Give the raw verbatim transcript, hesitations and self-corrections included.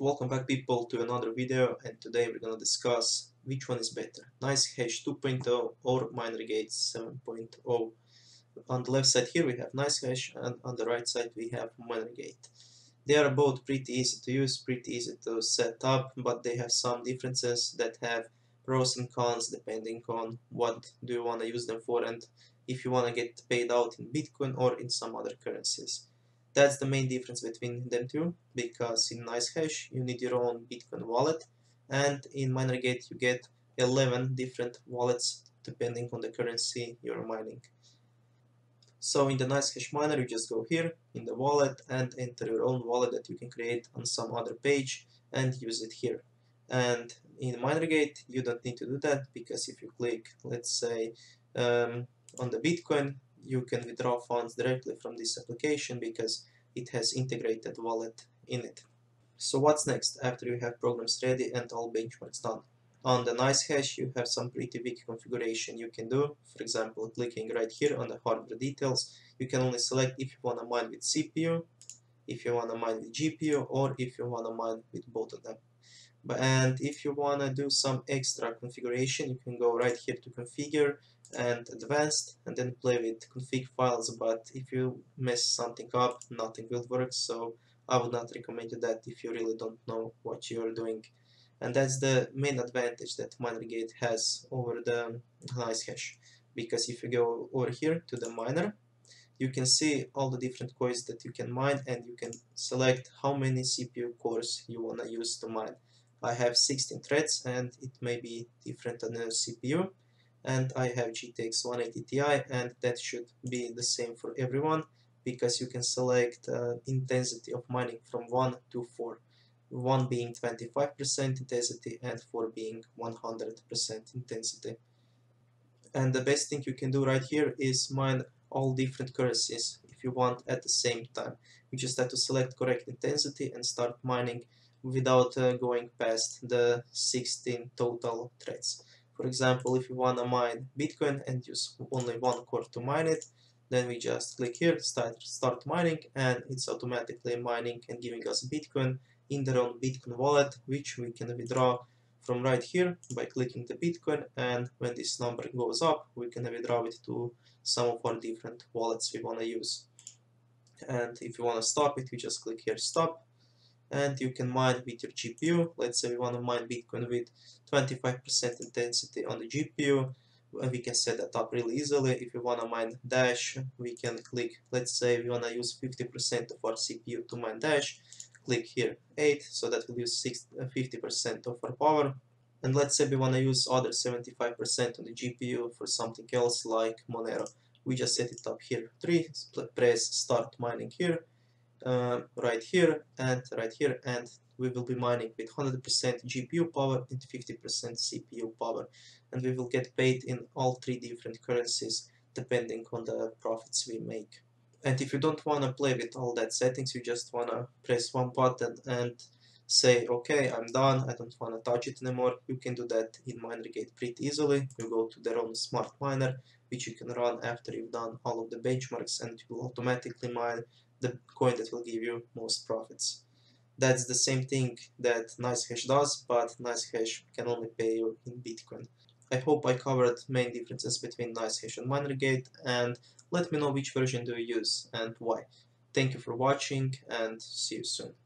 Welcome back, people, to another video, and today we're gonna discuss which one is better, NiceHash two point oh or MinerGate seven point oh. On the left side here we have NiceHash, and on the right side we have MinerGate. They are both pretty easy to use, pretty easy to set up, but they have some differences that have pros and cons depending on what do you want to use them for and if you want to get paid out in Bitcoin or in some other currencies. That's the main difference between them two, because in NiceHash you need your own Bitcoin wallet, and in MinerGate you get eleven different wallets depending on the currency you're mining. So in the NiceHash miner you just go here in the wallet and enter your own wallet that you can create on some other page and use it here. And in MinerGate you don't need to do that, because if you click, let's say, um, on the Bitcoin, you can withdraw funds directly from this application because it has integrated wallet in it. So what's next after you have programs ready and all benchmarks done? On the NiceHash you have some pretty big configuration you can do. For example, clicking right here on the hardware details, you can only select if you want to mine with C P U, if you want to mine with G P U, or if you want to mine with both of them. And if you want to do some extra configuration, you can go right here to configure and advanced, and then play with config files. But if you mess something up, nothing will work, so I would not recommend you that if you really don't know what you're doing. And that's the main advantage that MinerGate has over the NiceHash, because if you go over here to the miner, you can see all the different coins that you can mine, and you can select how many C P U cores you want to use to mine. I have sixteen threads, and it may be different on the C P U, and I have G T X one eighty T I, and that should be the same for everyone, because you can select uh, intensity of mining from one to four, one being twenty-five percent intensity and four being one hundred percent intensity. And the best thing you can do right here is mine all different currencies if you want at the same time. You just have to select correct intensity and start mining without uh, going past the sixteen total threads. For example, if you want to mine Bitcoin and use only one core to mine it, then we just click here, start, start mining, and it's automatically mining and giving us Bitcoin in their own Bitcoin wallet, which we can withdraw from right here by clicking the Bitcoin, and when this number goes up, we can withdraw it to some of our different wallets we want to use. And if you want to stop it, you just click here, stop. And you can mine with your G P U. Let's say we want to mine Bitcoin with twenty-five percent intensity on the G P U, and we can set that up really easily. If we want to mine Dash, we can click, let's say we want to use fifty percent of our C P U to mine Dash, click here eight, so that will use fifty percent of our power. And let's say we want to use other seventy-five percent on the G P U for something else like Monero. We just set it up here three, press start mining here, Uh, right here and right here, and we will be mining with one hundred percent G P U power and fifty percent C P U power, and we will get paid in all three different currencies depending on the profits we make. And if you don't want to play with all that settings, you just want to press one button and say, okay, I'm done, I don't want to touch it anymore, you can do that in MinerGate pretty easily. You go to their own smart miner, which you can run after you've done all of the benchmarks, and you will automatically mine the coin that will give you most profits. That's the same thing that NiceHash does, but NiceHash can only pay you in Bitcoin. I hope I covered main differences between NiceHash and MinerGate, and let me know which version do you use and why. Thank you for watching, and see you soon.